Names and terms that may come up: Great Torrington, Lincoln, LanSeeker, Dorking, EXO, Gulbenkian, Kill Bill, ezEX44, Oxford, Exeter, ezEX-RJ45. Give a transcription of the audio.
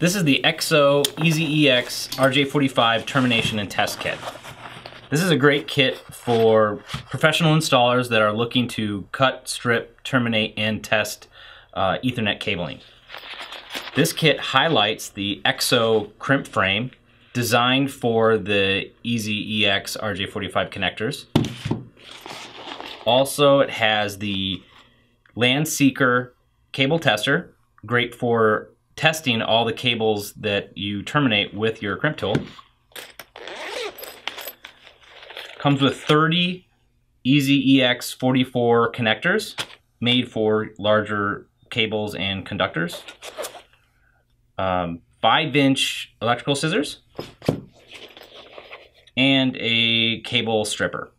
This is the EXO ezEX-RJ45 termination and test kit. This is a great kit for professional installers that are looking to cut, strip, terminate, and test Ethernet cabling. This kit highlights the EXO crimp frame designed for the ezEX-RJ45 connectors. Also, it has the Landseeker cable tester, great for testing all the cables that you terminate with your crimp tool. Comes with 30 ezEX44 connectors made for larger cables and conductors. 5-inch electrical scissors and a cable stripper.